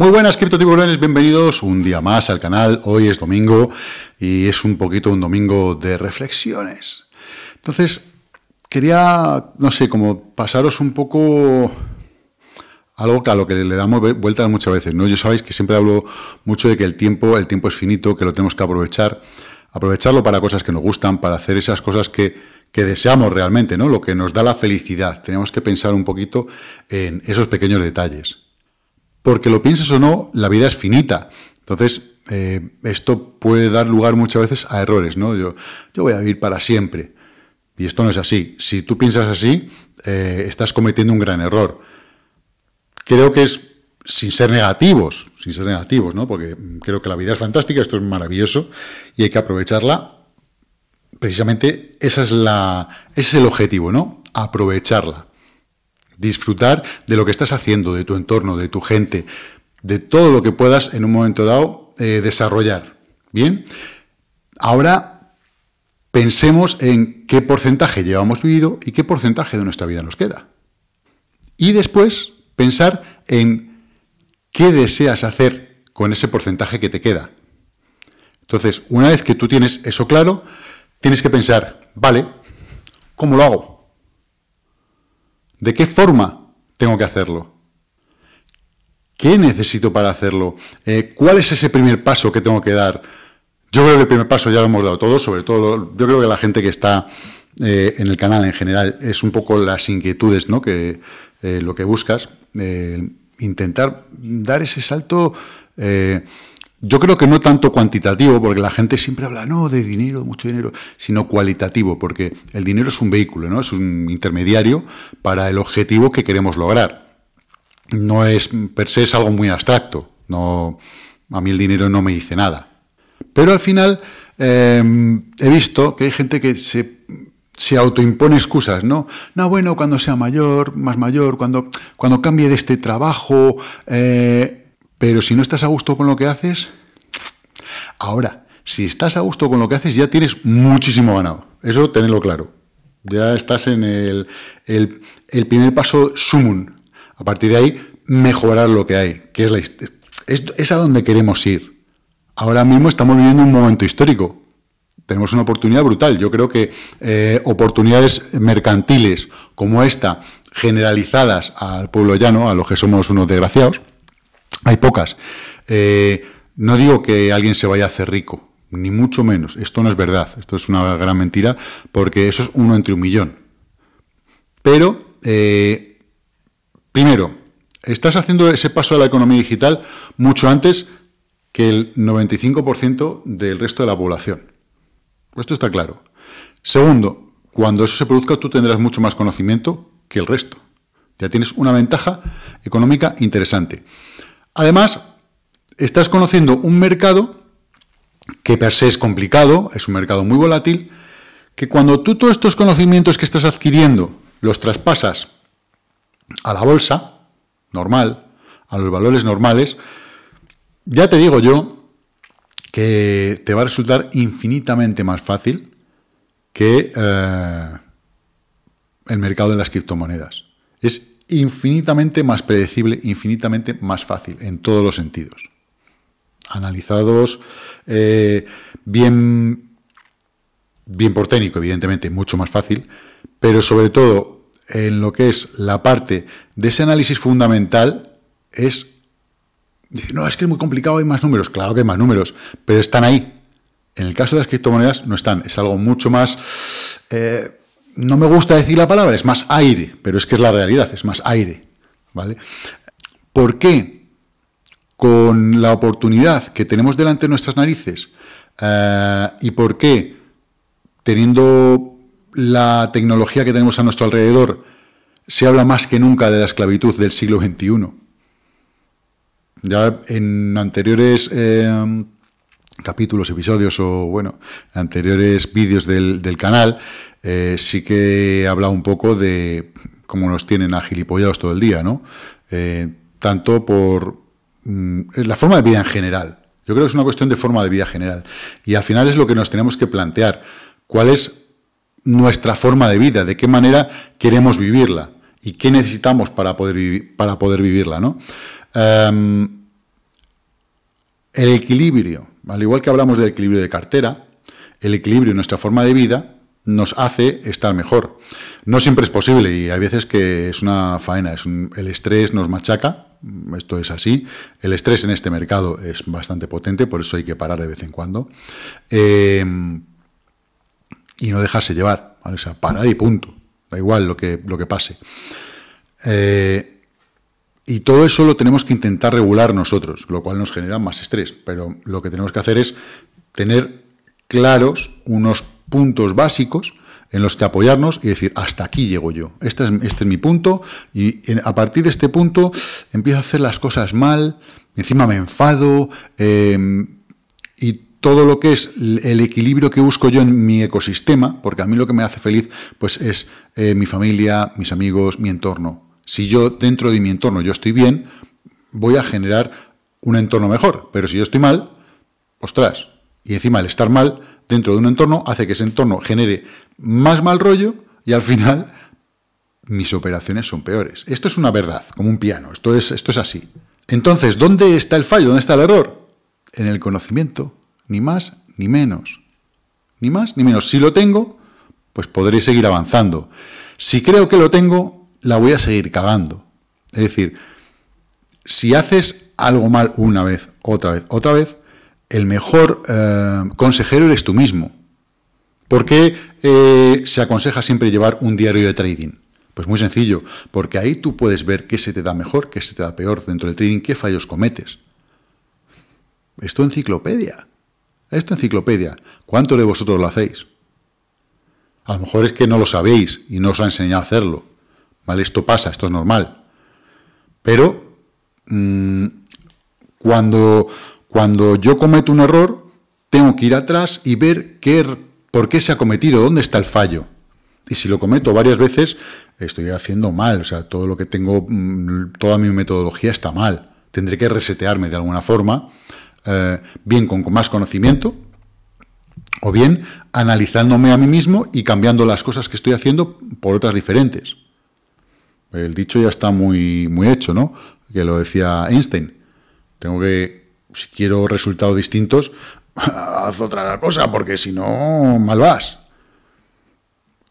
Muy buenas, criptotipos, bienvenidos un día más al canal. Hoy es domingo y es un poquito un domingo de reflexiones. Entonces, quería, no sé, como pasaros un poco algo a lo que le damos vueltas muchas veces, ¿no? Yo sabéis que siempre hablo mucho de que el tiempo es finito, que lo tenemos que aprovechar, aprovecharlo para cosas que nos gustan, para hacer esas cosas que deseamos realmente, ¿no? Lo que nos da la felicidad. Tenemos que pensar un poquito en esos pequeños detalles. Porque lo pienses o no, la vida es finita. Entonces, esto puede dar lugar muchas veces a errores, ¿no? Yo voy a vivir para siempre. Y esto no es así. Si tú piensas así, estás cometiendo un gran error. Creo que es sin ser negativos, ¿no? Porque creo que la vida es fantástica, esto es maravilloso y hay que aprovecharla. Precisamente ese es el objetivo, ¿no? Aprovecharla. Disfrutar de lo que estás haciendo, de tu entorno, de tu gente, de todo lo que puedas en un momento dado desarrollar. Bien, ahora pensemos en qué porcentaje llevamos vivido y qué porcentaje de nuestra vida nos queda. Y después pensar en qué deseas hacer con ese porcentaje que te queda. Entonces, una vez que tú tienes eso claro, tienes que pensar, vale, ¿cómo lo hago? ¿De qué forma tengo que hacerlo? ¿Qué necesito para hacerlo? ¿Cuál es ese primer paso que tengo que dar? Yo creo que el primer paso ya lo hemos dado todos, sobre todo yo creo que la gente que está en el canal en general es un poco las inquietudes, ¿no? Que lo que buscas, intentar dar ese salto. Yo creo que no tanto cuantitativo, porque la gente siempre habla, no, de dinero, mucho dinero, sino cualitativo, porque el dinero es un vehículo, ¿no? Es un intermediario para el objetivo que queremos lograr. No es, per se, es algo muy abstracto. No, a mí el dinero no me dice nada. Pero al final he visto que hay gente que se autoimpone excusas, ¿no? No, bueno, cuando sea mayor, más mayor, cuando cambie de este trabajo. Pero si no estás a gusto con lo que haces, ahora, si estás a gusto con lo que haces, ya tienes muchísimo ganado. Eso, tenedlo claro. Ya estás en el primer paso sumum. A partir de ahí, mejorar lo que hay, que es es a donde queremos ir. Ahora mismo estamos viviendo un momento histórico. Tenemos una oportunidad brutal. Yo creo que oportunidades mercantiles como esta, generalizadas al pueblo llano, a los que somos unos desgraciados, hay pocas. No digo que alguien se vaya a hacer rico, ni mucho menos. Esto no es verdad, esto es una gran mentira, porque eso es uno entre un millón. Pero, primero, estás haciendo ese paso a la economía digital mucho antes que el 95% del resto de la población. Esto está claro. Segundo, cuando eso se produzca, tú tendrás mucho más conocimiento que el resto. Ya tienes una ventaja económica interesante. Además, estás conociendo un mercado que per se es complicado, es un mercado muy volátil, que cuando tú todos estos conocimientos que estás adquiriendo los traspasas a la bolsa normal, a los valores normales, ya te digo yo que te va a resultar infinitamente más fácil que el mercado de las criptomonedas. Es infinitamente más predecible, infinitamente más fácil, en todos los sentidos. Analizados, bien por técnico, evidentemente, mucho más fácil, pero sobre todo en lo que es la parte de ese análisis fundamental es decir, no, es que es muy complicado, hay más números. Claro que hay más números, pero están ahí. En el caso de las criptomonedas no están, es algo mucho más... no me gusta decir la palabra, es más aire, pero es que es la realidad, es más aire, ¿vale? ¿Por qué con la oportunidad que tenemos delante de nuestras narices y por qué teniendo la tecnología que tenemos a nuestro alrededor se habla más que nunca de la esclavitud del siglo XXI? Ya en anteriores capítulos, episodios o, bueno, anteriores vídeos del canal... sí que he hablado un poco de cómo nos tienen agilipollados todo el día, ¿no? Tanto por la forma de vida en general. Yo creo que es una cuestión de forma de vida general. Y al final es lo que nos tenemos que plantear. ¿Cuál es nuestra forma de vida? ¿De qué manera queremos vivirla? ¿Y qué necesitamos para poder vivirla, ¿no? El equilibrio, al igual que hablamos del equilibrio de cartera, el equilibrio en nuestra forma de vida nos hace estar mejor. No siempre es posible y hay veces que es una faena, el estrés nos machaca, esto es así, el estrés en este mercado es bastante potente, por eso hay que parar de vez en cuando y no dejarse llevar, ¿vale? O sea, parar y punto, da igual lo que pase. Y todo eso lo tenemos que intentar regular nosotros, lo cual nos genera más estrés, pero lo que tenemos que hacer es tener claros unos puntos básicos en los que apoyarnos y decir, hasta aquí llego yo, este es mi punto, y a partir de este punto empiezo a hacer las cosas mal, encima me enfado, y todo lo que es el equilibrio que busco yo en mi ecosistema, porque a mí lo que me hace feliz pues es mi familia, mis amigos, mi entorno. Si yo dentro de mi entorno yo estoy bien, voy a generar un entorno mejor, pero si yo estoy mal, ostras, y encima el estar mal dentro de un entorno hace que ese entorno genere más mal rollo y al final mis operaciones son peores. Esto es una verdad, como un piano, esto es así. Entonces, ¿dónde está el fallo? ¿Dónde está el error? En el conocimiento, ni más ni menos. Ni más ni menos. Si lo tengo, pues podré seguir avanzando. Si creo que lo tengo, la voy a seguir cagando. Es decir, si haces algo mal una vez, otra vez, otra vez, el mejor consejero eres tú mismo. ¿Por qué se aconseja siempre llevar un diario de trading? Pues muy sencillo, porque ahí tú puedes ver qué se te da mejor, qué se te da peor dentro del trading, qué fallos cometes. Esto enciclopedia. Esto enciclopedia. ¿Cuántos de vosotros lo hacéis? A lo mejor es que no lo sabéis y no os han enseñado a hacerlo. ¿Vale? Esto pasa, esto es normal. Pero cuando yo cometo un error, tengo que ir atrás y ver por qué se ha cometido, dónde está el fallo. Y si lo cometo varias veces, estoy haciendo mal, o sea, todo lo que tengo, toda mi metodología está mal. Tendré que resetearme de alguna forma, bien con más conocimiento, o bien analizándome a mí mismo y cambiando las cosas que estoy haciendo por otras diferentes. El dicho ya está muy, muy hecho, ¿no? Que lo decía Einstein. Tengo que... Si quiero resultados distintos, haz otra cosa, porque si no, mal vas.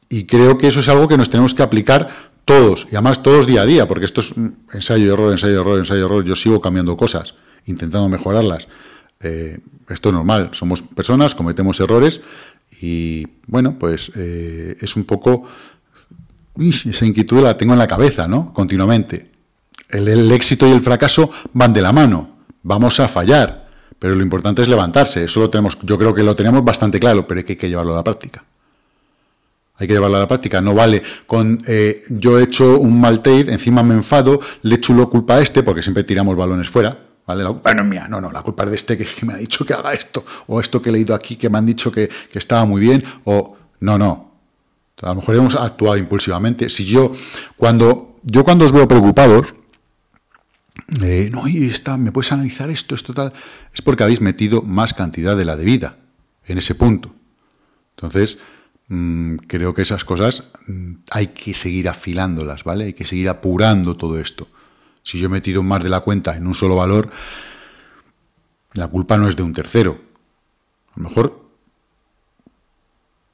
Y creo que eso es algo que nos tenemos que aplicar todos, y además todos día a día, porque esto es ensayo, error, ensayo, error, ensayo, error. Yo sigo cambiando cosas, intentando mejorarlas. Esto es normal, somos personas, cometemos errores, y bueno, pues es un poco... Esa inquietud la tengo en la cabeza, ¿no? Continuamente. El éxito y el fracaso van de la mano. Vamos a fallar, pero lo importante es levantarse. Eso lo tenemos, yo creo que lo tenemos bastante claro, pero es que hay que llevarlo a la práctica. Hay que llevarlo a la práctica. No vale con yo he hecho un mal trade, encima me enfado, le echo la culpa a este, porque siempre tiramos balones fuera. ¿Vale? La culpa no es mía, no, la culpa es de este que me ha dicho que haga esto, o esto que he leído aquí, que me han dicho que estaba muy bien, o no. A lo mejor hemos actuado impulsivamente. Si yo cuando os veo preocupados, no, y está, me puedes analizar esto, tal, es porque habéis metido más cantidad de la debida en ese punto. Entonces, creo que esas cosas hay que seguir afilándolas, ¿vale? Hay que seguir apurando todo esto. Si yo he metido más de la cuenta en un solo valor, la culpa no es de un tercero. A lo mejor...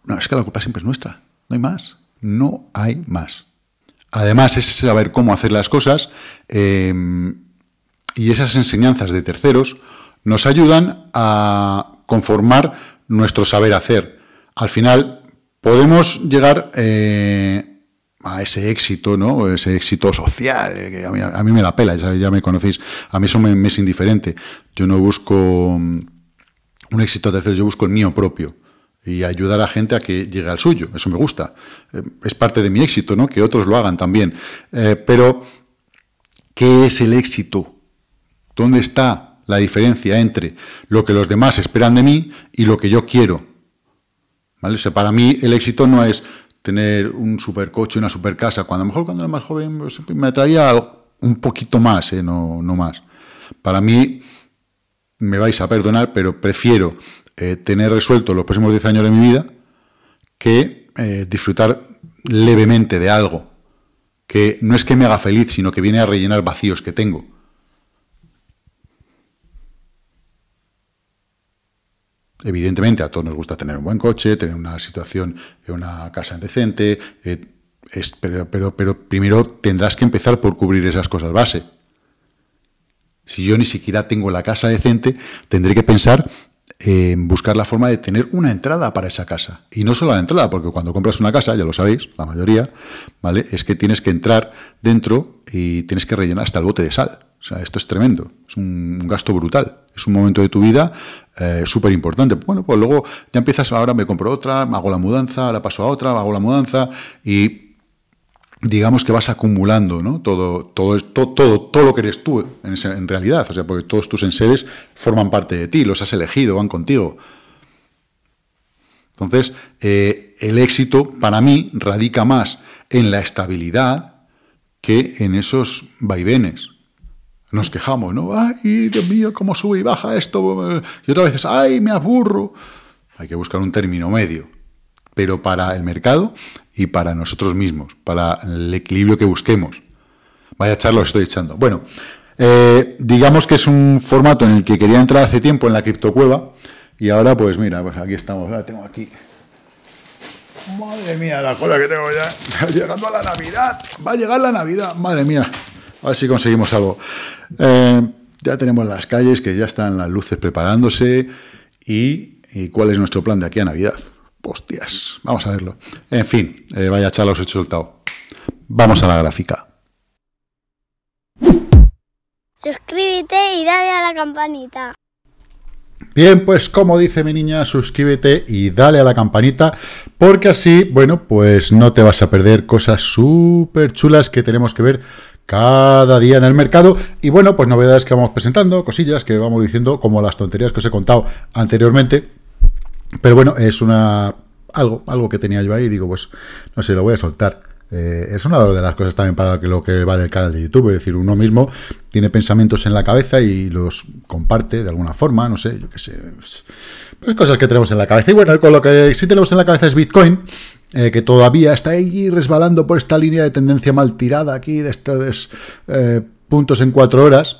No, es que la culpa siempre es nuestra. No hay más. No hay más. Además, es saber cómo hacer las cosas y esas enseñanzas de terceros nos ayudan a conformar nuestro saber hacer. Al final, podemos llegar a ese éxito, ¿no? Ese éxito social, que a mí me la pela, ya me conocéis. A mí eso me es indiferente. Yo no busco un éxito de terceros, yo busco el mío propio. Y ayudar a gente a que llegue al suyo. Eso me gusta. Es parte de mi éxito, ¿no? Que otros lo hagan también. Pero, ¿qué es el éxito? ¿Dónde está la diferencia entre lo que los demás esperan de mí y lo que yo quiero? ¿Vale? O sea, para mí el éxito no es tener un supercoche, una supercasa. Cuando a lo mejor cuando era más joven pues, me atraía un poquito más, no más. Para mí, me vais a perdonar, pero prefiero... tener resuelto los próximos 10 años de mi vida que disfrutar levemente de algo que no es que me haga feliz, sino que viene a rellenar vacíos que tengo. Evidentemente, a todos nos gusta tener un buen coche, tener una situación, una casa decente, pero primero tendrás que empezar por cubrir esas cosas base. Si yo ni siquiera tengo la casa decente, tendré que pensar en buscar la forma de tener una entrada para esa casa. Y no solo la entrada, porque cuando compras una casa, ya lo sabéis, la mayoría, ¿vale?, es que tienes que entrar dentro y tienes que rellenar hasta el bote de sal. O sea, esto es tremendo, es un gasto brutal. Es un momento de tu vida súper importante. Bueno, pues luego ya empiezas, ahora me compro otra, me hago la mudanza, ahora paso a otra, me hago la mudanza y... digamos que vas acumulando, ¿no?, todo lo que eres tú en realidad, o sea, porque todos tus enseres forman parte de ti, los has elegido, van contigo. Entonces, el éxito para mí radica más en la estabilidad que en esos vaivenes. Nos quejamos, ¿no? ¡Ay, Dios mío, cómo sube y baja esto! Y otras veces, ¡ay, me aburro! Hay que buscar un término medio, pero para el mercado y para nosotros mismos, para el equilibrio que busquemos. Vaya charla os estoy echando. Bueno, digamos que es un formato en el que quería entrar hace tiempo en la criptocueva, y ahora, pues mira, pues aquí estamos, la tengo aquí. Madre mía, la cola que tengo ya, llegando a la Navidad, va a llegar la Navidad, madre mía, a ver si conseguimos algo. Ya tenemos las calles, que ya están las luces preparándose, y ¿cuál es nuestro plan de aquí a Navidad? Hostias, vamos a verlo. En fin, vaya charla os he soltado. Vamos a la gráfica. Suscríbete y dale a la campanita. Bien, pues como dice mi niña, suscríbete y dale a la campanita, porque así, bueno, pues no te vas a perder cosas súper chulas que tenemos que ver cada día en el mercado. Y bueno, pues novedades que vamos presentando, cosillas que vamos diciendo, como las tonterías que os he contado anteriormente. Pero bueno, es algo que tenía yo ahí y digo, pues, no sé, lo voy a soltar. Es una de las cosas también para lo que vale el canal de YouTube. Es decir, uno mismo tiene pensamientos en la cabeza y los comparte de alguna forma, no sé, yo qué sé. Pues cosas que tenemos en la cabeza. Y bueno, con lo que sí tenemos en la cabeza es Bitcoin, que todavía está ahí resbalando por esta línea de tendencia mal tirada aquí, de estos puntos en 4 horas.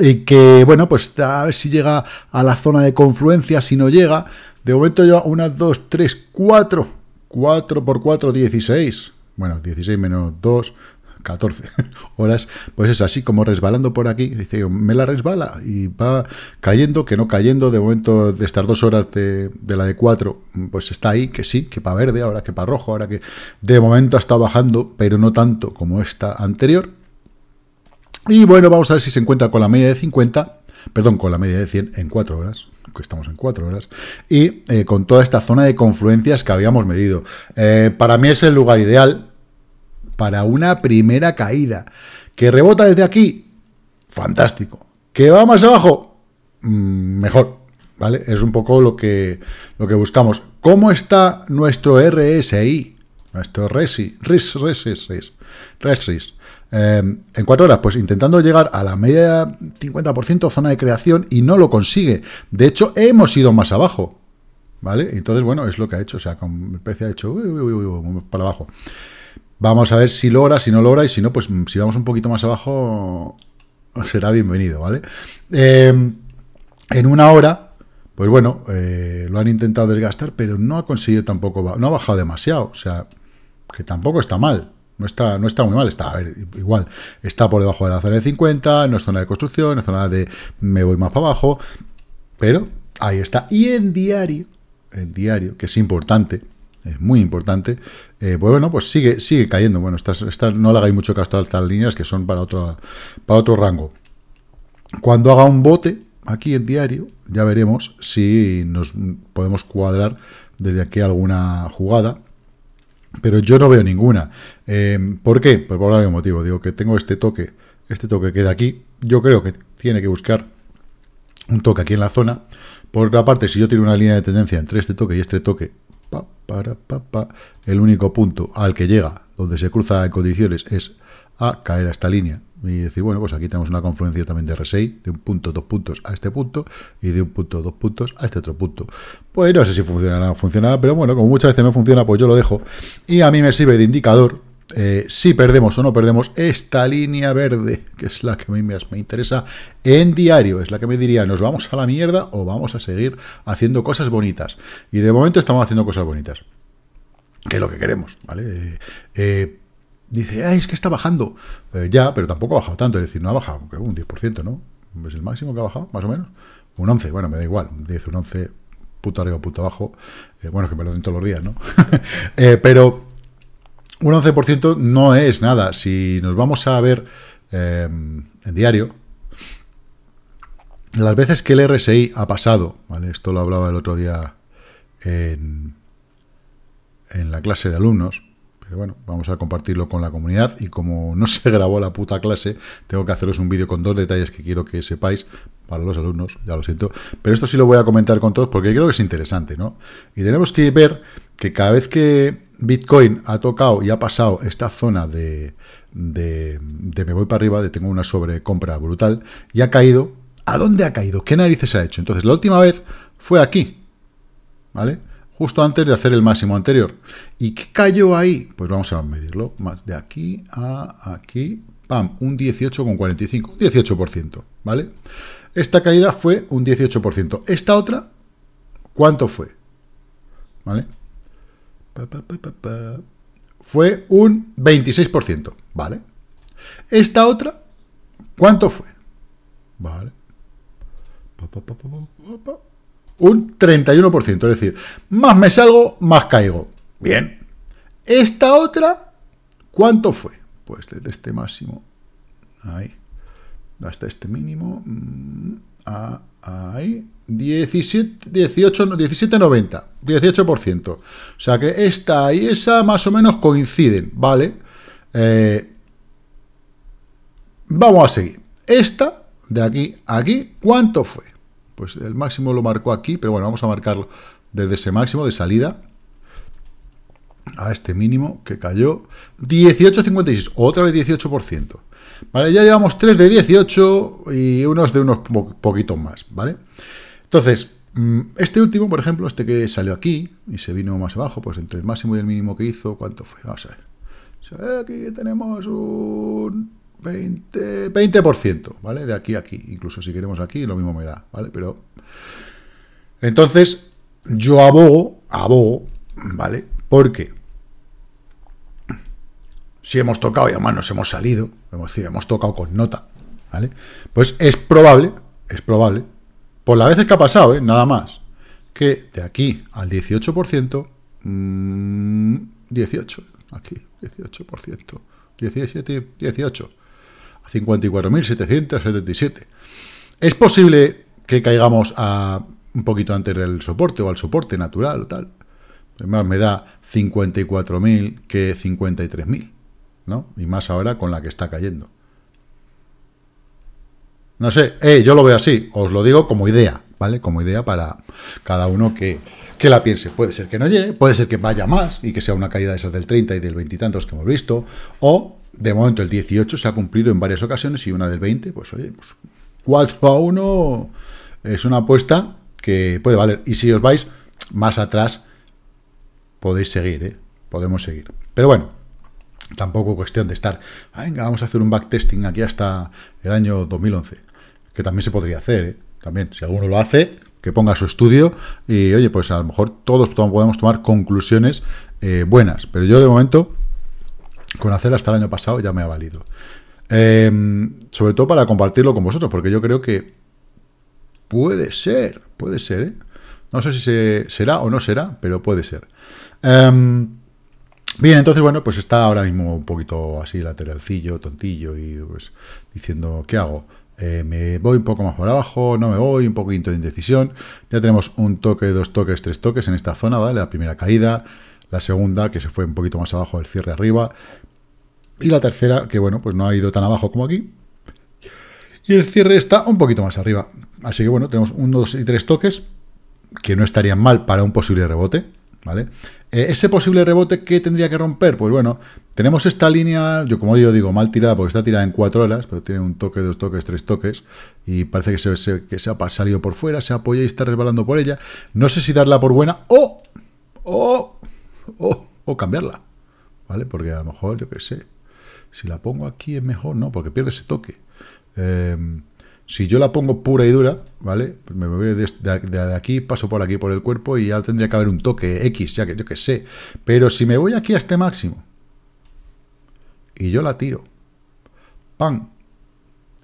Y que, bueno, pues a ver si llega a la zona de confluencia. Si no llega, de momento lleva 1, 2, 3, 4. 4 por 4, 16. Bueno, 16 menos 2, 14 horas. Pues es así como resbalando por aquí. Dice, me la resbala y va cayendo, que no cayendo. De momento, de estas 2 horas de la de 4, pues está ahí, que sí, que para verde, ahora que para rojo, ahora que... De momento ha estado bajando, pero no tanto como esta anterior. Y bueno, vamos a ver si se encuentra con la media de 50, perdón, con la media de 100 en 4 horas, que estamos en 4 horas, y con toda esta zona de confluencias que habíamos medido. Para mí es el lugar ideal para una primera caída. ¿Que rebota desde aquí? Fantástico. ¿Que va más abajo? Mejor, ¿vale? Es un poco lo que buscamos. ¿Cómo está nuestro RSI? Nuestro RSI. En 4 horas, pues intentando llegar a la media 50% zona de creación y no lo consigue. De hecho, hemos ido más abajo, ¿vale? Entonces, bueno, es lo que ha hecho, o sea, con el precio ha hecho para abajo. Vamos a ver si logra, si no logra, y si no, pues si vamos un poquito más abajo, será bienvenido, ¿vale? En 1 hora... pues bueno, lo han intentado desgastar, pero no ha conseguido tampoco, no ha bajado demasiado, o sea, que tampoco está mal, no está muy mal, está, a ver, igual, está por debajo de la zona de 50, no es zona de construcción, no es zona de me voy más para abajo, pero ahí está. Y en diario, que es importante, es muy importante, pues bueno, pues sigue cayendo. Bueno, estas no le hagáis mucho caso a estas líneas, que son para otro rango. Cuando haga un bote aquí en diario, ya veremos si nos podemos cuadrar desde aquí alguna jugada, pero yo no veo ninguna. ¿Por qué? Pues por algún motivo. Digo que tengo este toque que de aquí, yo creo que tiene que buscar un toque aquí en la zona. Por otra parte, si yo tiro una línea de tendencia entre este toque y este toque, el único punto al que llega, donde se cruza en condiciones, es a caer a esta línea. Y decir, bueno, pues aquí tenemos una confluencia también de RSI, de un punto, 2 puntos a este punto, y de un punto, 2 puntos a este otro punto. Pues no sé si funcionará o no funcionará, pero bueno, como muchas veces no funciona, pues yo lo dejo. Y a mí me sirve de indicador si perdemos o no perdemos esta línea verde, que es la que a mí más me interesa, en diario, es la que me diría, ¿nos vamos a la mierda o vamos a seguir haciendo cosas bonitas? Y de momento estamos haciendo cosas bonitas, que es lo que queremos, ¿vale? Dice, ah, es que está bajando. Ya, pero tampoco ha bajado tanto, es decir, no ha bajado, creo, un 10%, ¿no? ¿Es el máximo que ha bajado, más o menos? Un 11, bueno, me da igual, un 10, un 11, puto arriba, puto abajo. Bueno, que me lo den todos los días, ¿no? Pero un 11% no es nada. Si nos vamos a ver en diario, las veces que el RSI ha pasado, ¿vale? Esto lo hablaba el otro día en la clase de alumnos, pero bueno, vamos a compartirlo con la comunidad, y como no se grabó la puta clase, tengo que haceros un vídeo con dos detalles que quiero que sepáis para los alumnos, ya lo siento, pero esto sí lo voy a comentar con todos porque creo que es interesante, ¿no? Y tenemos que ver que cada vez que Bitcoin ha tocado y ha pasado esta zona de me voy para arriba, de tengo una sobrecompra brutal, y ha caído, ¿a dónde ha caído? ¿Qué narices ha hecho? Entonces, la última vez fue aquí, ¿vale? Justo antes de hacer el máximo anterior. ¿Y qué cayó ahí? Pues vamos a medirlo, más de aquí a aquí, ¡pam!, un 18,45, un 18%, ¿vale? Esta caída fue un 18%. Esta otra, ¿cuánto fue? ¿Vale? Fue un 26%, ¿vale? Esta otra, ¿cuánto fue? Vale. Un 31%, es decir, más me salgo, más caigo. Bien. Esta otra, ¿cuánto fue? Pues desde este máximo, ahí, hasta este mínimo, ahí, 17,90, 18%. O sea que esta y esa más o menos coinciden, ¿vale? Vamos a seguir. Esta, de aquí a aquí, ¿cuánto fue? Pues el máximo lo marcó aquí, pero bueno, vamos a marcarlo desde ese máximo de salida a este mínimo que cayó, 18,56, otra vez 18%. Vale, ya llevamos 3 de 18 y unos de unos poquitos más, ¿vale? Entonces, este último, por ejemplo, este que salió aquí y se vino más abajo, pues entre el máximo y el mínimo que hizo, ¿cuánto fue? Vamos a ver. Aquí tenemos un 20%, ¿vale? De aquí a aquí. Incluso si queremos aquí, lo mismo me da, ¿vale? Pero entonces, yo abogo, ¿vale? Porque si hemos tocado y además nos hemos salido, hemos tocado con nota, ¿vale? Pues es probable, por las veces que ha pasado, nada más, que de aquí al 18%, 18, aquí, 18%, 17, 18, a 54.777. Es posible que caigamos a un poquito antes del soporte o al soporte natural o tal. Además me da 54.000 que 53.000, ¿no? Y más ahora con la que está cayendo. No sé, yo lo veo así, os lo digo como idea, ¿vale? Como idea para cada uno que la piense. Puede ser que no llegue, puede ser que vaya más y que sea una caída de esas del 30 y del 20 y tantos que hemos visto, o de momento el 18 se ha cumplido en varias ocasiones y una del 20, pues oye, pues 4-1 es una apuesta que puede valer. Y si os vais más atrás, podéis seguir, podemos seguir. Pero bueno, tampoco cuestión de estar, venga, vamos a hacer un backtesting aquí hasta el año 2011, que también se podría hacer, también, si alguno lo hace, que ponga su estudio, y oye, pues a lo mejor todos podemos tomar conclusiones buenas, pero yo de momento, con hacer hasta el año pasado ya me ha valido. Sobre todo para compartirlo con vosotros, porque yo creo que puede ser, no sé si será o no será, pero puede ser. Bien, entonces, bueno, pues está ahora mismo un poquito así lateralcillo, tontillo, y pues diciendo, ¿qué hago? ¿Me voy un poco más para abajo? ¿No me voy? Un poquito de indecisión. Ya tenemos un toque, dos toques, tres toques en esta zona, ¿vale? La primera caída, la segunda, que se fue un poquito más abajo, el cierre arriba, y la tercera, que bueno, pues no ha ido tan abajo como aquí, y el cierre está un poquito más arriba. Así que bueno, tenemos un, dos y tres toques, que no estarían mal para un posible rebote, ¿vale? Ese posible rebote, ¿qué tendría que romper? Pues bueno, tenemos esta línea, yo como yo digo, mal tirada, porque está tirada en 4 horas, pero tiene un toque, dos toques, tres toques, y parece que se ha salido por fuera, se apoya y está resbalando por ella. No sé si darla por buena o cambiarla, ¿vale? Porque a lo mejor, yo qué sé, si la pongo aquí es mejor, no, porque pierde ese toque. Si yo la pongo pura y dura, ¿vale? Me voy de aquí, paso por aquí, por el cuerpo, y ya tendría que haber un toque X, ya que yo qué sé. Pero si me voy aquí a este máximo, y yo la tiro, ¡pam!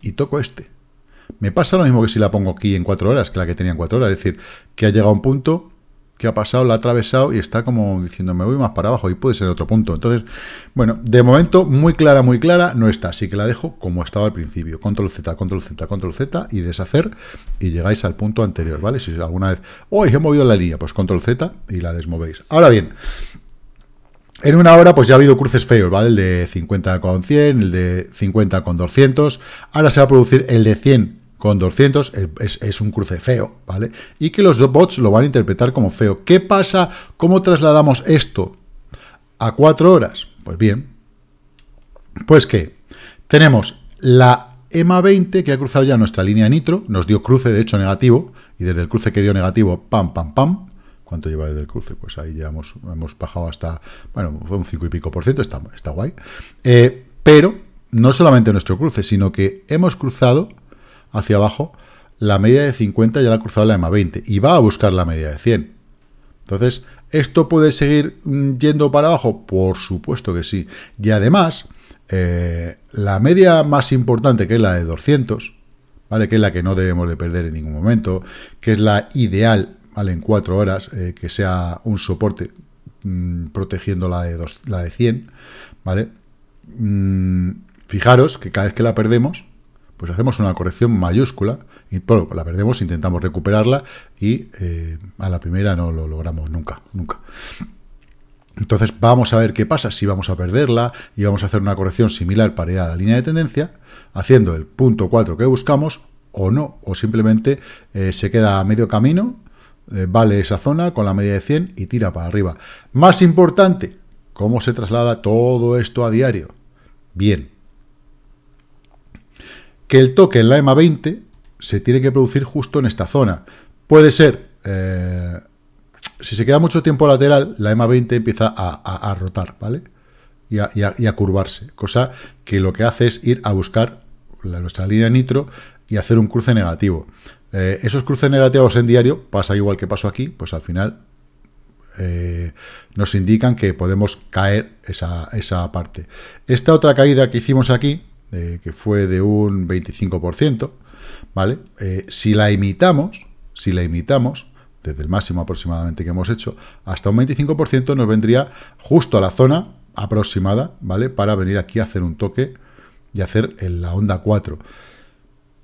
Y toco este. Me pasa lo mismo que si la pongo aquí en 4 horas, que la que tenía en 4 horas. Es decir, que ha llegado a un punto, que ha pasado, la ha atravesado y está como diciendo, me voy más para abajo y puede ser otro punto. Entonces, bueno, de momento muy clara no está. Así que la dejo como estaba al principio. Control Z, Control Z, Control Z y deshacer y llegáis al punto anterior, ¿vale? Si alguna vez, hoy he movido la línea, pues Control Z y la desmovéis. Ahora bien, en una hora pues ya ha habido cruces feos, ¿vale? El de 50 con 100, el de 50 con 200. Ahora se va a producir el de 100 con 200, es un cruce feo, ¿vale? Y que los bots lo van a interpretar como feo. ¿Qué pasa? ¿Cómo trasladamos esto a 4 horas? Pues bien, pues que tenemos la EMA 20 que ha cruzado ya nuestra línea Nitro, nos dio cruce, de hecho, negativo, y desde el cruce que dio negativo, pam, pam, pam. ¿Cuánto lleva desde el cruce? Pues ahí ya hemos bajado hasta, bueno, un 5 y pico %, está guay. Pero no solamente nuestro cruce, sino que hemos cruzado hacia abajo, la media de 50 ya la ha cruzado la EMA 20 y va a buscar la media de 100. Entonces, ¿esto puede seguir yendo para abajo? Por supuesto que sí. Y además, la media más importante, que es la de 200, ¿vale? Que es la que no debemos de perder en ningún momento, que es la ideal, ¿vale? En 4 horas, que sea un soporte protegiendo la de 100, ¿vale? Fijaros que cada vez que la perdemos, pues hacemos una corrección mayúscula, y bueno, la perdemos, intentamos recuperarla, y a la primera no lo logramos nunca, nunca. Entonces vamos a ver qué pasa, si vamos a perderla, y vamos a hacer una corrección similar para ir a la línea de tendencia, haciendo el punto 4 que buscamos, o no, o simplemente se queda a medio camino, vale esa zona con la media de 100 y tira para arriba. Más importante, ¿cómo se traslada todo esto a diario? Bien. Que el toque en la EMA 20 se tiene que producir justo en esta zona. Puede ser, si se queda mucho tiempo lateral, la EMA 20 empieza a rotar, ¿vale? Y a curvarse, cosa que lo que hace es ir a buscar nuestra línea Nitro y hacer un cruce negativo. Esos cruces negativos en diario, pasa igual que pasó aquí, pues al final nos indican que podemos caer esa parte. Esta otra caída que hicimos aquí, que fue de un 25%, ¿vale? Si la imitamos, desde el máximo aproximadamente que hemos hecho, hasta un 25% nos vendría justo a la zona aproximada, ¿vale? Para venir aquí a hacer un toque y hacer la onda 4.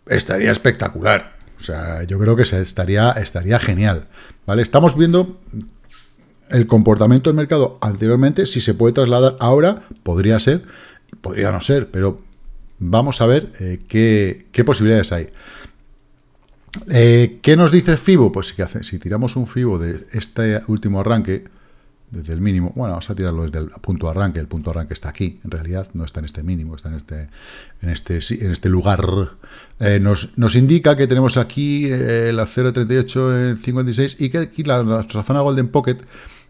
Estaría espectacular. O sea, yo creo que estaría genial, ¿vale? Estamos viendo el comportamiento del mercado anteriormente, si se puede trasladar ahora, podría ser, podría no ser, pero vamos a ver qué posibilidades hay. ¿Qué nos dice FIBO? Pues ¿qué hace? Si tiramos un FIBO de este último arranque, desde el mínimo, bueno, vamos a tirarlo desde el punto arranque. El punto arranque está aquí, en realidad, no está en este mínimo, está en este lugar. Nos indica que tenemos aquí la 0.38 en 56 y que aquí nuestra zona Golden Pocket,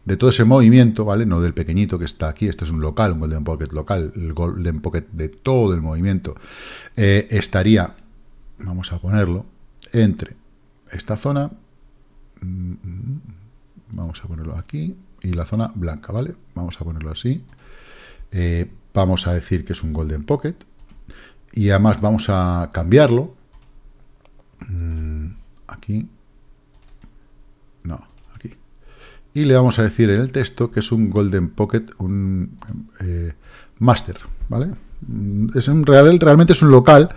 de todo ese movimiento, ¿vale? No del pequeñito que está aquí, esto es un local, un Golden Pocket local, el Golden Pocket de todo el movimiento, estaría, vamos a ponerlo, entre esta zona, vamos a ponerlo aquí, y la zona blanca, ¿vale? Vamos a ponerlo así, vamos a decir que es un Golden Pocket, y además vamos a cambiarlo, aquí, no, aquí, y le vamos a decir en el texto que es un Golden Pocket, un Master, ¿vale? Es realmente es un local,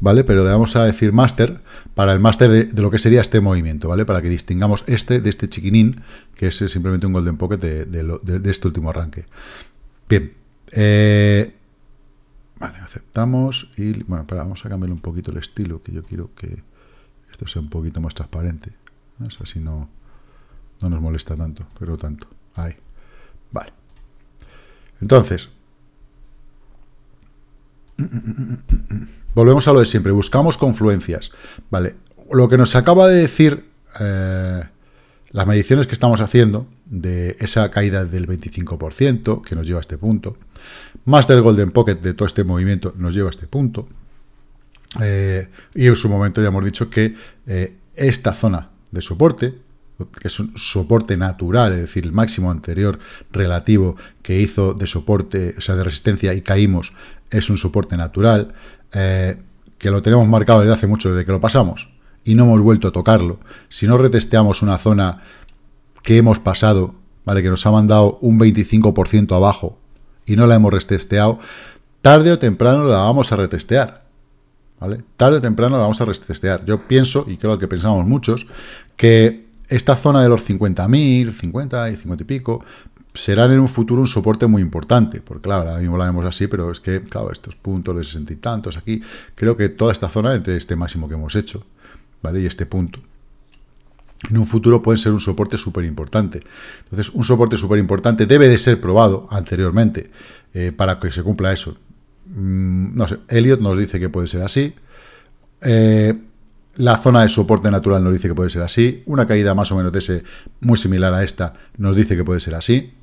¿vale? Pero le vamos a decir master para el máster de lo que sería este movimiento, ¿vale? Para que distingamos de este chiquinín, que es simplemente un Golden Pocket de este último arranque. Bien. Vale, aceptamos. Y bueno, espera, vamos a cambiar un poquito el estilo, que yo quiero que esto sea un poquito más transparente. O sea, así no nos molesta tanto, pero tanto. Ahí. Vale. Entonces, volvemos a lo de siempre, buscamos confluencias, ¿vale? Lo que nos acaba de decir Las mediciones que estamos haciendo de esa caída del 25% que nos lleva a este punto, más del Golden Pocket de todo este movimiento nos lleva a este punto, y en su momento ya hemos dicho que esta zona de soporte, que es un soporte natural, es decir, el máximo anterior relativo que hizo de soporte, o sea, de resistencia y caímos, es un soporte natural, que lo tenemos marcado desde hace mucho, desde que lo pasamos, y no hemos vuelto a tocarlo. Si no retesteamos una zona que hemos pasado, ¿vale?, que nos ha mandado un 25% abajo y no la hemos retesteado, tarde o temprano la vamos a retestear, ¿vale? Tarde o temprano la vamos a retestear. Yo pienso, y creo que pensamos muchos, que esta zona de los 50.000, 50 y 50 y pico, serán en un futuro un soporte muy importante, porque claro, ahora mismo la vemos así, pero es que, claro, estos puntos de 60 y tantos aquí, creo que toda esta zona, entre este máximo que hemos hecho, ¿vale?, y este punto, en un futuro pueden ser un soporte súper importante. Entonces, un soporte súper importante debe de ser probado anteriormente para que se cumpla eso. No sé, Elliott nos dice que puede ser así. La zona de soporte natural nos dice que puede ser así. Una caída más o menos de ese, muy similar a esta, nos dice que puede ser así.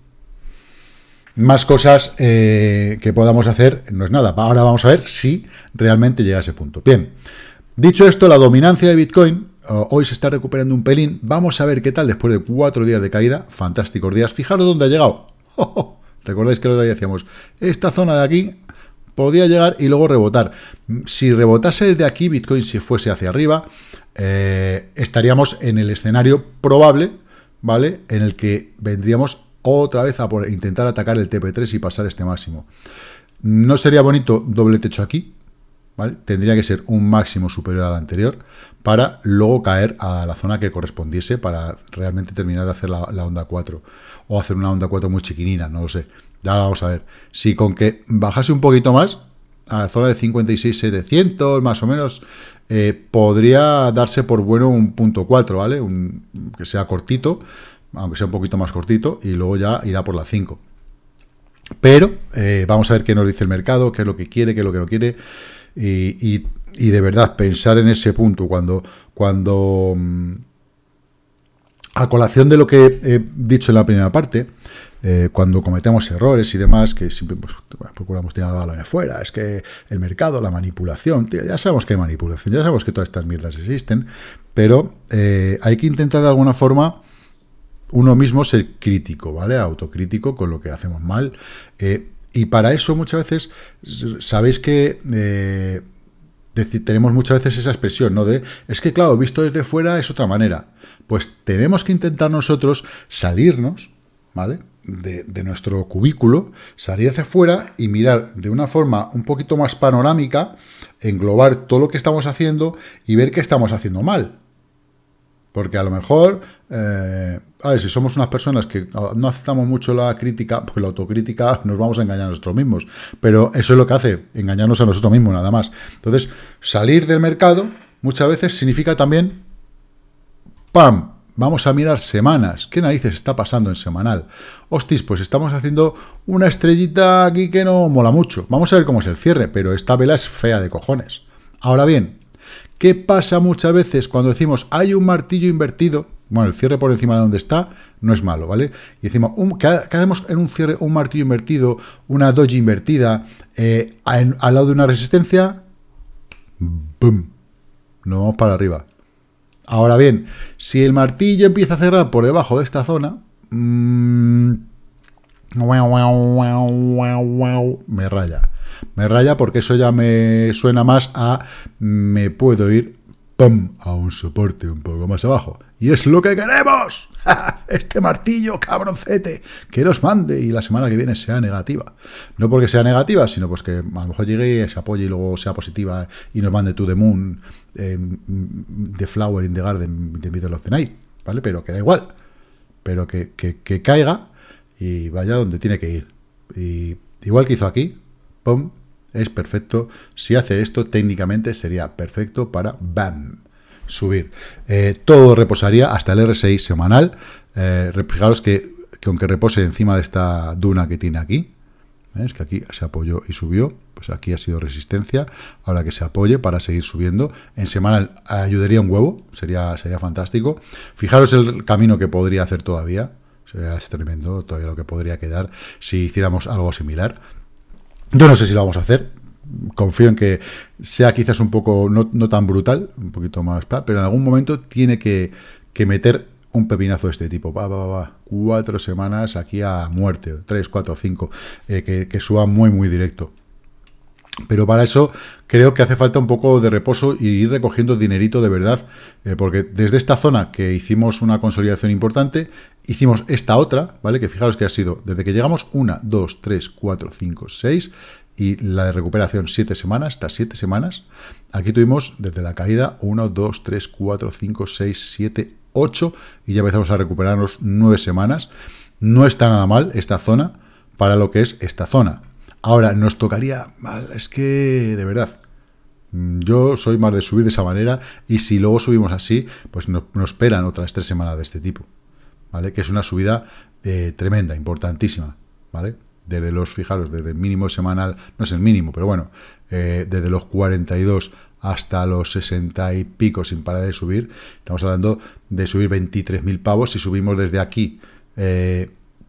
Más cosas que podamos hacer no es nada. Ahora vamos a ver si realmente llega a ese punto. Bien. Dicho esto, la dominancia de Bitcoin hoy se está recuperando un pelín. Vamos a ver qué tal después de 4 días de caída. Fantásticos días. Fijaros dónde ha llegado. Oh, oh. Recordáis que el otro día decíamos, esta zona de aquí podía llegar y luego rebotar. Si rebotase desde aquí, Bitcoin si fuese hacia arriba, estaríamos en el escenario probable, ¿vale?, en el que vendríamos otra vez a por intentar atacar el TP3 y pasar este máximo. No sería bonito doble techo aquí, ¿vale? Tendría que ser un máximo superior al anterior para luego caer a la zona que correspondiese para realmente terminar de hacer la onda 4 o hacer una onda 4 muy chiquinina, no lo sé. Ya vamos a ver. Si con que bajase un poquito más a la zona de 56.700 más o menos, podría darse por bueno un punto 4, ¿vale? Que sea cortito, aunque sea un poquito más cortito, y luego ya irá por la 5. Pero vamos a ver qué nos dice el mercado, qué es lo que quiere, qué es lo que no quiere. Y de verdad, pensar en ese punto, cuando a colación de lo que he dicho en la primera parte, cuando cometemos errores y demás, que siempre procuramos tirar los balones fuera, es que el mercado, la manipulación, tío, ya sabemos que hay manipulación, ya sabemos que todas estas mierdas existen, pero hay que intentar de alguna forma uno mismo ser crítico, ¿vale?, autocrítico con lo que hacemos mal, y para eso muchas veces, sabéis que tenemos muchas veces esa expresión, ¿no?, de, es que claro, visto desde fuera es otra manera. Pues tenemos que intentar nosotros salirnos, ¿vale?, de nuestro cubículo, salir hacia afuera y mirar de una forma un poquito más panorámica, englobar todo lo que estamos haciendo y ver qué estamos haciendo mal. Porque a lo mejor, a ver, si somos unas personas que no aceptamos mucho la crítica, pues la autocrítica nos vamos a engañar a nosotros mismos. Pero eso es lo que hace, engañarnos a nosotros mismos, nada más. Entonces, salir del mercado muchas veces significa también, ¡pam!, vamos a mirar semanas. ¿Qué narices está pasando en semanal? Hostis, pues estamos haciendo una estrellita aquí que no mola mucho. Vamos a ver cómo es el cierre, pero esta vela es fea de cojones. Ahora bien, ¿qué pasa muchas veces cuando decimos hay un martillo invertido? Bueno, el cierre por encima de donde está no es malo, ¿vale? Y decimos, ¿qué hacemos en un cierre? Un martillo invertido, una doji invertida, al lado de una resistencia, ¡boom!, nos vamos para arriba. Ahora bien, si el martillo empieza a cerrar por debajo de esta zona, me raya. Me raya porque eso ya me suena más a me puedo ir, ¡pum!, a un soporte un poco más abajo. ¡Y es lo que queremos! Este martillo, cabroncete, que nos mande y la semana que viene sea negativa. No porque sea negativa, sino pues que a lo mejor llegue, se apoye y luego sea positiva y nos mande to the moon, the flower in the garden, the middle of the night, ¿vale? Pero que da igual. Pero que caiga y vaya donde tiene que ir. Y igual que hizo aquí, ¡pum!, es perfecto. Si hace esto, técnicamente sería perfecto para ¡bam!, subir. Todo reposaría hasta el RSI semanal. Fijaros que aunque repose encima de esta duna que tiene aquí, Es que aquí se apoyó y subió, pues aquí ha sido resistencia, ahora que se apoye para seguir subiendo, en semanal ayudaría un huevo, sería fantástico. Fijaros el camino que podría hacer todavía, es tremendo todavía lo que podría quedar si hiciéramos algo similar. Yo no sé si lo vamos a hacer, confío en que sea quizás un poco, no tan brutal, un poquito más, pero en algún momento tiene que meter un pepinazo de este tipo, 4 semanas aquí a muerte, 3, 4, 5, que suba muy, muy directo. Pero para eso creo que hace falta un poco de reposo y ir recogiendo dinerito de verdad, porque desde esta zona que hicimos una consolidación importante, hicimos esta otra, ¿vale? Que fijaros que ha sido, desde que llegamos, 1, 2, 3, 4, 5, 6... y la de recuperación 7 semanas, hasta 7 semanas. Aquí tuvimos desde la caída 1, 2, 3, 4, 5, 6, 7, 8 y ya empezamos a recuperarnos 9 semanas. No está nada mal esta zona para lo que es esta zona. Ahora nos tocaría, es que de verdad, yo soy más de subir de esa manera y si luego subimos así, pues nos esperan otras 3 semanas de este tipo, ¿vale? Que es una subida tremenda, importantísima, ¿vale? Desde los, fijaros, desde el mínimo semanal, no es el mínimo, pero bueno, desde los 42 hasta los 60 y pico sin parar de subir, estamos hablando de subir 23.000 pavos, si subimos desde aquí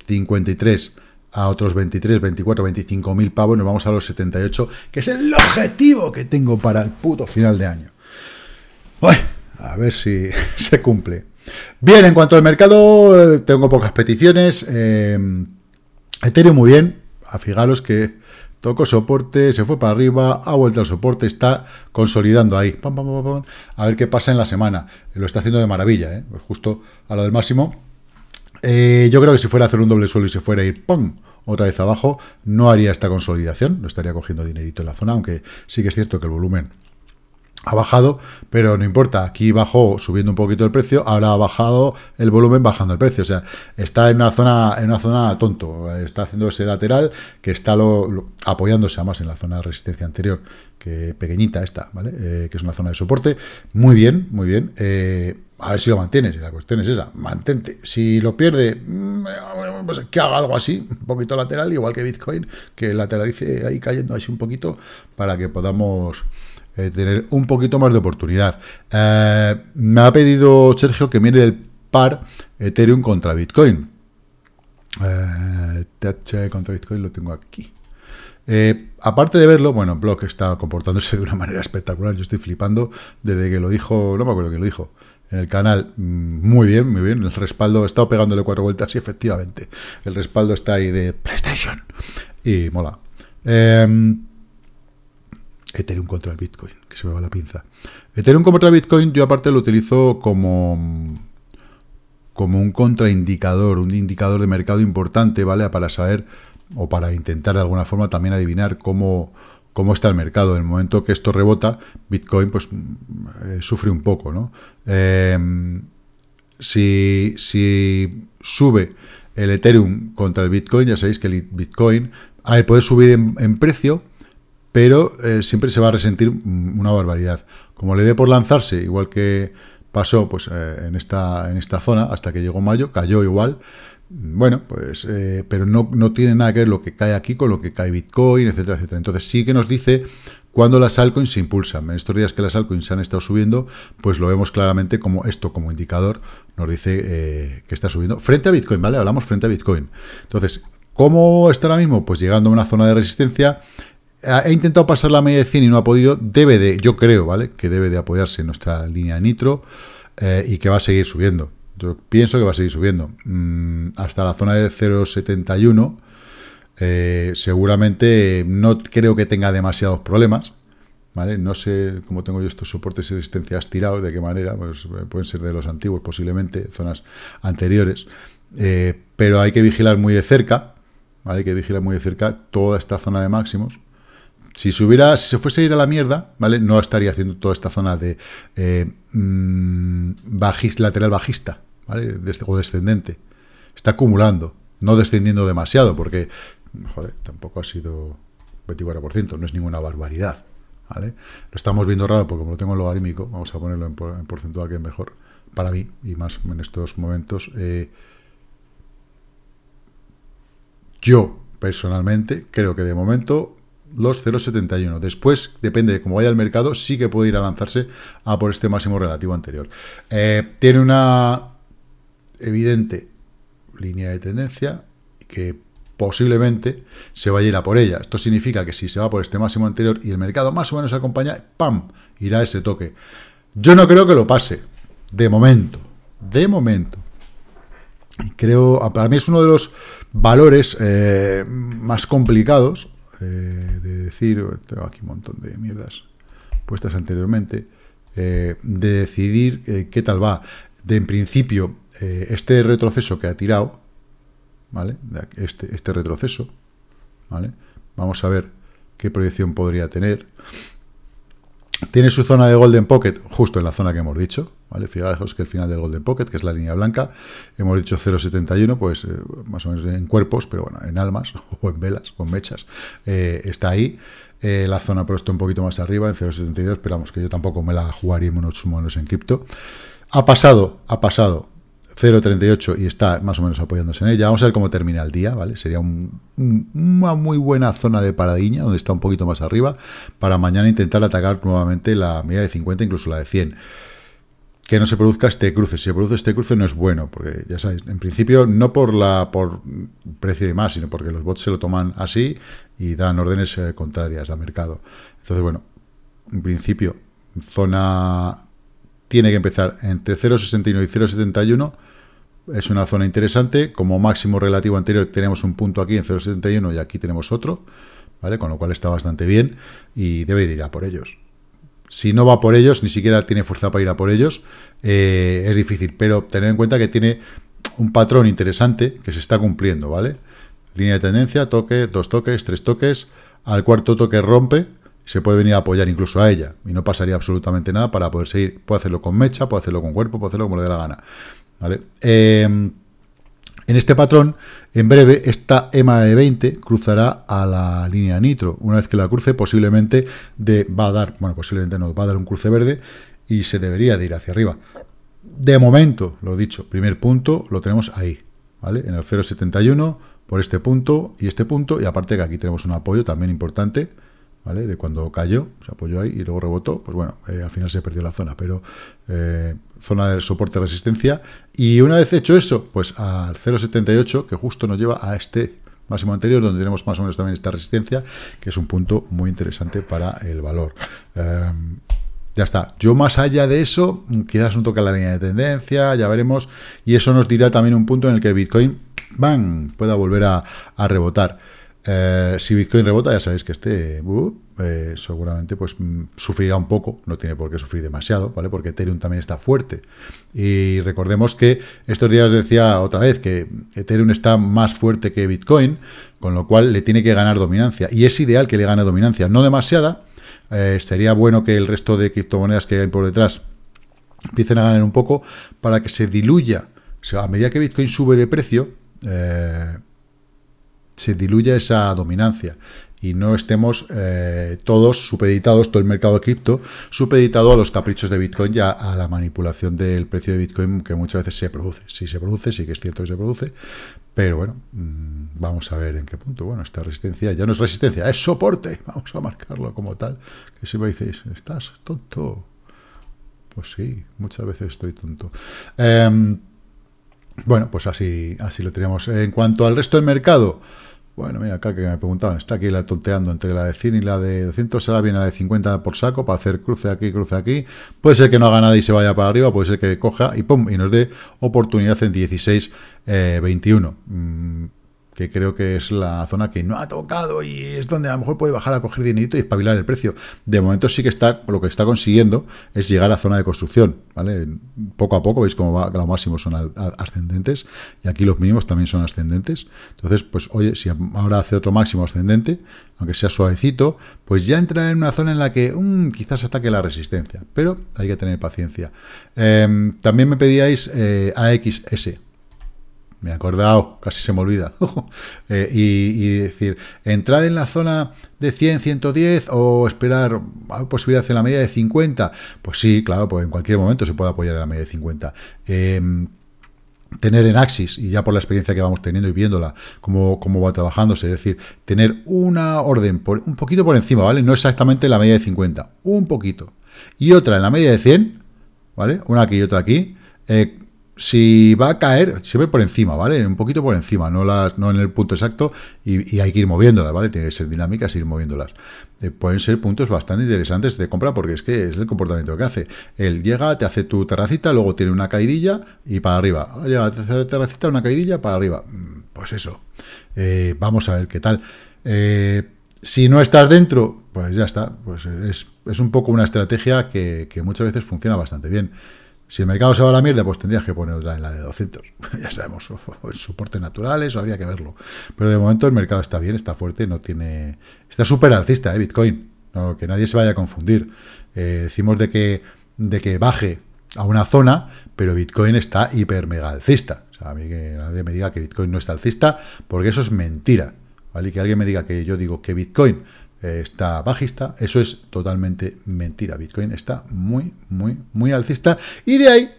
53 a otros 23, 24, 25.000 pavos, nos vamos a los 78, que es el objetivo que tengo para el puto final de año. Uy, a ver si se cumple. Bien, en cuanto al mercado, tengo pocas peticiones, Ethereum muy bien, fijaros que tocó soporte, se fue para arriba, ha vuelto al soporte, está consolidando ahí, pam, pam, pam, pam, a ver qué pasa en la semana, lo está haciendo de maravilla, pues justo a lo del máximo. Yo creo que si fuera a hacer un doble suelo y se fuera a ir, ¡pum!, otra vez abajo, no haría esta consolidación, no estaría cogiendo dinerito en la zona, aunque sí que es cierto que el volumen ha bajado, pero no importa, aquí bajó subiendo un poquito el precio, ahora ha bajado el volumen bajando el precio, o sea, está en una zona tonto, está haciendo ese lateral que está apoyándose además en la zona de resistencia anterior, que pequeñita esta, ¿vale? Que es una zona de soporte, muy bien, muy bien. A ver si lo mantienes, la cuestión es esa, mantente. Si lo pierde, pues que haga algo así, un poquito lateral, igual que Bitcoin, que lateralice ahí cayendo así un poquito, para que podamos tener un poquito más de oportunidad. Me ha pedido Sergio que mire el par Ethereum contra Bitcoin. TH contra Bitcoin lo tengo aquí. Aparte de verlo, bueno, Block está comportándose de una manera espectacular. Yo estoy flipando desde que lo dijo, no me acuerdo quién lo dijo, en el canal. Muy bien, muy bien. El respaldo, he estado pegándole 4 vueltas y efectivamente el respaldo está ahí de PlayStation y mola. Ethereum contra el Bitcoin, que se me va la pinza. Ethereum contra el Bitcoin, yo aparte lo utilizo como un contraindicador, un indicador de mercado importante, ¿vale? Para saber, o para intentar de alguna forma también adivinar cómo está el mercado. En el momento que esto rebota, Bitcoin pues sufre un poco, ¿no? Si sube el Ethereum contra el Bitcoin, ya sabéis que el Bitcoin, a ver, puede subir en precio, pero siempre se va a resentir una barbaridad. Como le dé por lanzarse, igual que pasó pues, en esta zona, hasta que llegó mayo, cayó igual, bueno, pues, pero no tiene nada que ver lo que cae aquí con lo que cae Bitcoin, etcétera, etcétera. Entonces sí que nos dice cuando las altcoins se impulsan. En estos días que las altcoins se han estado subiendo, pues lo vemos claramente como esto, como indicador, nos dice que está subiendo frente a Bitcoin, ¿vale? Hablamos frente a Bitcoin. Entonces, ¿cómo está ahora mismo? Pues llegando a una zona de resistencia. He intentado pasar la media de 100 y no ha podido. Debe de, yo creo, ¿vale?, que debe de apoyarse en nuestra línea Nitro y que va a seguir subiendo. Yo pienso que va a seguir subiendo. Hasta la zona de 0.71 seguramente no creo que tenga demasiados problemas, ¿vale? No sé cómo tengo yo estos soportes y resistencias tirados, de qué manera, pues pueden ser de los antiguos posiblemente, zonas anteriores. Pero hay que vigilar muy de cerca, ¿vale? Hay que vigilar muy de cerca toda esta zona de máximos. Si se fuese a ir a la mierda, ¿vale?, no estaría haciendo toda esta zona de lateral bajista, ¿vale?, o descendente. Está acumulando, no descendiendo demasiado, porque, joder, tampoco ha sido 24%, no es ninguna barbaridad, ¿vale? Lo estamos viendo raro, porque como lo tengo en logarítmico, vamos a ponerlo en porcentual, que es mejor para mí, y más en estos momentos. Yo personalmente creo que de momento los 0,71. Después, depende de cómo vaya el mercado, sí que puede ir a lanzarse a por este máximo relativo anterior. Tiene una evidente línea de tendencia que posiblemente se vaya a ir a por ella. Esto significa que si se va por este máximo anterior y el mercado más o menos acompaña, ¡pam!, irá a ese toque. Yo no creo que lo pase, de momento. De momento. Creo, para mí es uno de los valores más complicados de decir, tengo aquí un montón de mierdas puestas anteriormente, de decidir qué tal va. De en principio, este retroceso que ha tirado, ¿vale? Este retroceso, ¿vale? Vamos a ver qué proyección podría tener. Tiene su zona de Golden Pocket justo en la zona que hemos dicho, ¿vale? Fijaos que el final del Golden Pocket, que es la línea blanca, hemos dicho 0,71, pues más o menos en cuerpos, pero bueno, en almas o en velas o en mechas, está ahí. La zona pero está un poquito más arriba, en 0,72, pero vamos, que yo tampoco me la jugaría en unos monos en cripto. Ha pasado 0,38 y está más o menos apoyándose en ella. Vamos a ver cómo termina el día, ¿vale? Sería una muy buena zona de paradiña, donde está un poquito más arriba, para mañana intentar atacar nuevamente la media de 50, incluso la de 100. Que no se produzca este cruce. Si se produce este cruce no es bueno, porque ya sabéis, en principio no por precio y demás, sino porque los bots se lo toman así y dan órdenes contrarias al mercado. Entonces, bueno, en principio, zona tiene que empezar entre 0,61 y 0,71, es una zona interesante. Como máximo relativo anterior tenemos un punto aquí en 0,71 y aquí tenemos otro, ¿vale? Con lo cual está bastante bien y debe de ir a por ellos. Si no va por ellos, ni siquiera tiene fuerza para ir a por ellos, es difícil, pero tener en cuenta que tiene un patrón interesante que se está cumpliendo, ¿vale? Línea de tendencia, toque, dos toques, tres toques, al cuarto toque rompe, se puede venir a apoyar incluso a ella y no pasaría absolutamente nada para poder seguir. Puede hacerlo con mecha, puede hacerlo con cuerpo, puede hacerlo como le dé la gana, ¿vale? En este patrón, en breve, esta EMA de 20 cruzará a la línea Nitro. Una vez que la cruce, posiblemente nos va a dar un cruce verde y se debería de ir hacia arriba. De momento, lo dicho, primer punto lo tenemos ahí, ¿vale? En el 0,71 por este punto y aparte que aquí tenemos un apoyo también importante, ¿vale? De cuando cayó, se apoyó ahí y luego rebotó, pues bueno, al final se perdió la zona, pero zona de soporte resistencia. Y una vez hecho eso, pues al 0,78, que justo nos lleva a este máximo anterior, donde tenemos más o menos también esta resistencia, que es un punto muy interesante para el valor. Ya está. Yo más allá de eso, quizás un toque a la línea de tendencia, ya veremos, y eso nos dirá también un punto en el que Bitcoin, ¡bang!, pueda volver a rebotar. Si Bitcoin rebota, ya sabéis que este seguramente pues sufrirá un poco, no tiene por qué sufrir demasiado, ¿vale? Porque Ethereum también está fuerte. Y recordemos que estos días decía otra vez que Ethereum está más fuerte que Bitcoin, con lo cual le tiene que ganar dominancia. Y es ideal que le gane dominancia, no demasiada. Sería bueno que el resto de criptomonedas que hay por detrás empiecen a ganar un poco para que se diluya. O sea, a medida que Bitcoin sube de precio, se diluya esa dominancia y no estemos todos supeditados, todo el mercado cripto, supeditado a los caprichos de Bitcoin y a la manipulación del precio de Bitcoin que muchas veces se produce. Si se produce, sí que es cierto que se produce, pero bueno, vamos a ver en qué punto. Bueno, esta resistencia ya no es resistencia, es soporte. Vamos a marcarlo como tal, que si me dices, ¿estás tonto? Pues sí, muchas veces estoy tonto. Bueno, pues así lo tenemos. En cuanto al resto del mercado, bueno, mira, acá que me preguntaban, está aquí la tonteando entre la de 100 y la de 200, ahora viene la de 50 por saco para hacer cruce aquí, puede ser que no haga nada y se vaya para arriba, puede ser que coja y pum, y nos dé oportunidad en 16.21, que creo que es la zona que no ha tocado y es donde a lo mejor puede bajar a coger dinerito y espabilar el precio. De momento sí que está, lo que está consiguiendo es llegar a zona de construcción, ¿vale? Poco a poco, veis cómo va, los máximos son ascendentes y aquí los mínimos también son ascendentes. Entonces, pues oye, si ahora hace otro máximo ascendente, aunque sea suavecito, pues ya entra en una zona en la que quizás ataque la resistencia, pero hay que tener paciencia. También me pedíais AXS. Me he acordado, casi se me olvida. Y decir, entrar en la zona de 100, 110 o esperar posibilidad en la media de 50. Pues sí, claro, pues en cualquier momento se puede apoyar en la media de 50. tener en Axis, y ya por la experiencia que vamos teniendo y viéndola, cómo va trabajándose, es decir, tener una orden un poquito por encima, ¿vale? No exactamente la media de 50, un poquito. Y otra en la media de 100, ¿vale? Una aquí y otra aquí. Si va a caer, siempre por encima, ¿vale? Un poquito por encima, no en el punto exacto, y hay que ir moviéndolas, ¿vale? Tiene que ser dinámicas, ir moviéndolas. Pueden ser puntos bastante interesantes de compra, porque es que es el comportamiento que hace. Él llega, te hace tu terracita, luego tiene una caidilla y para arriba. Llega, te hace terracita, una caidilla, para arriba. Pues eso. Vamos a ver qué tal. Si no estás dentro, pues ya está. Pues es un poco una estrategia que muchas veces funciona bastante bien. Si el mercado se va a la mierda, pues tendrías que poner otra en la de 200. Ya sabemos, o en soportes naturales, o habría que verlo. Pero de momento el mercado está bien, está fuerte, no tiene... Está súper alcista, Bitcoin. No, que nadie se vaya a confundir. Decimos de que baje a una zona, pero Bitcoin está hiper mega alcista. O sea, a mí que nadie me diga que Bitcoin no está alcista, porque eso es mentira, ¿vale? Y que alguien me diga que yo digo que Bitcoin está bajista, eso es totalmente mentira. Bitcoin está muy, muy, muy alcista. Y de ahí,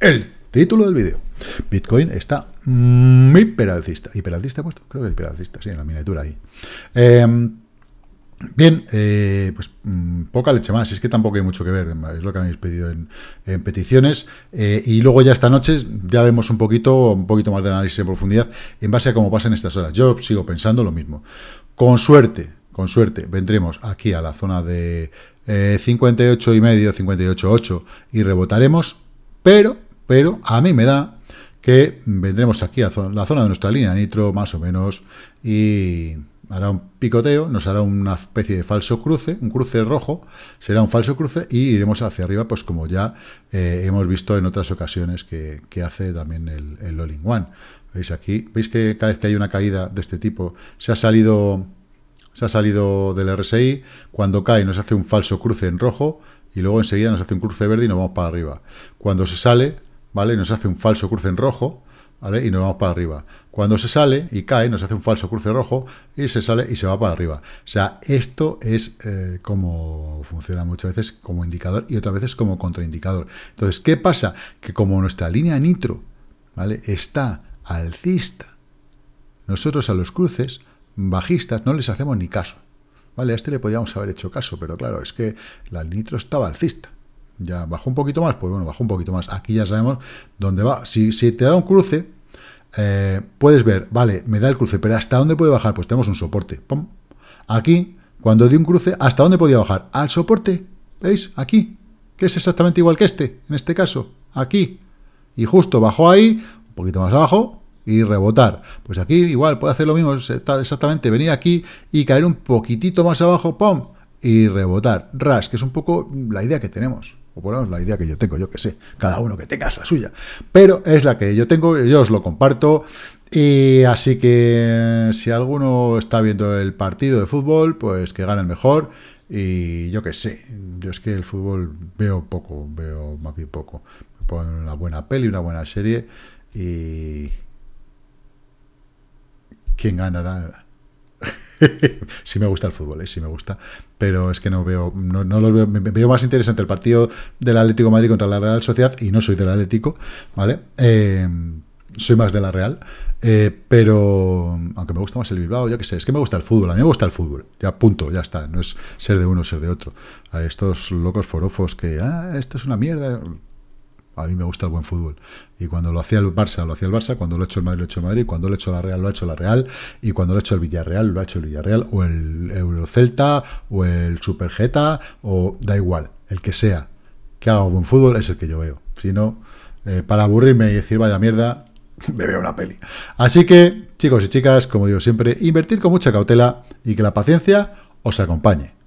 el título del vídeo. Bitcoin está hiperalcista. ¿Hiperalcista puesto? Creo que hiperalcista, sí, en la miniatura ahí. Bien, pues poca leche más, es que tampoco hay mucho que ver, es lo que habéis pedido en peticiones, y luego ya esta noche ya vemos un poquito más de análisis en profundidad en base a cómo pasan estas horas. Yo sigo pensando lo mismo. Con suerte, vendremos aquí a la zona de 58,5, 58,8 y rebotaremos, pero a mí me da que vendremos aquí a la zona de nuestra línea Nitro, más o menos, y hará un picoteo, nos hará una especie de falso cruce, un cruce rojo, será un falso cruce y iremos hacia arriba, pues como ya hemos visto en otras ocasiones que hace también el All in One. ¿Veis aquí? ¿Veis que cada vez que hay una caída de este tipo se ha salido del RSI? Cuando cae nos hace un falso cruce en rojo y luego enseguida nos hace un cruce verde y nos vamos para arriba. Cuando se sale, ¿vale? Nos hace un falso cruce en rojo, ¿vale? Y nos vamos para arriba. Cuando se sale y cae, nos hace un falso cruce rojo y se sale y se va para arriba. O sea, esto es como funciona muchas veces como indicador y otras veces como contraindicador. Entonces, ¿qué pasa? Que como nuestra línea Nitro, ¿vale?, está alcista, nosotros a los cruces bajistas no les hacemos ni caso, ¿vale? A este le podíamos haber hecho caso, pero claro, es que la Nitro estaba alcista. Ya bajó un poquito más, pues bueno, bajó un poquito más. Aquí ya sabemos dónde va. Si te da un cruce, puedes ver, vale, me da el cruce, pero ¿hasta dónde puede bajar? Pues tenemos un soporte. ¡Pum! Aquí, cuando di un cruce, ¿hasta dónde podía bajar? Al soporte, ¿veis? Aquí, que es exactamente igual que este, en este caso, aquí. Y justo bajó ahí, un poquito más abajo, y rebotar. Pues aquí igual puede hacer lo mismo, exactamente, venir aquí y caer un poquitito más abajo, ¡pum!, y rebotar. Ras, que es un poco la idea que tenemos. O por lo menos la idea que yo tengo, yo que sé, cada uno que tenga es la suya, pero es la que yo tengo, yo os lo comparto, y así que si alguno está viendo el partido de fútbol, pues que gane el mejor, y yo que sé, yo es que el fútbol veo más bien poco, me pongo una buena peli, una buena serie, y ¿quién ganará? Sí me gusta el fútbol, sí me gusta, pero es que no lo veo, me veo más interesante el partido del Atlético de Madrid contra la Real Sociedad, y no soy del Atlético, ¿vale? Soy más de la Real, pero aunque me gusta más el Bilbao, yo qué sé, es que me gusta el fútbol, a mí me gusta el fútbol, ya punto, ya está, no es ser de uno, ser de otro. A estos locos forofos que, esto es una mierda, a mí me gusta el buen fútbol, y cuando lo hacía el Barça, lo hacía el Barça, cuando lo ha hecho el Madrid, lo ha hecho el Madrid, cuando lo ha hecho la Real, lo ha hecho la Real, y cuando lo ha hecho el Villarreal, lo ha hecho el Villarreal, o el Eurocelta, o el Supergeta, o da igual, el que sea, que haga buen fútbol es el que yo veo, si no, para aburrirme y decir vaya mierda, me veo una peli. Así que, chicos y chicas, como digo siempre, invertir con mucha cautela y que la paciencia os acompañe.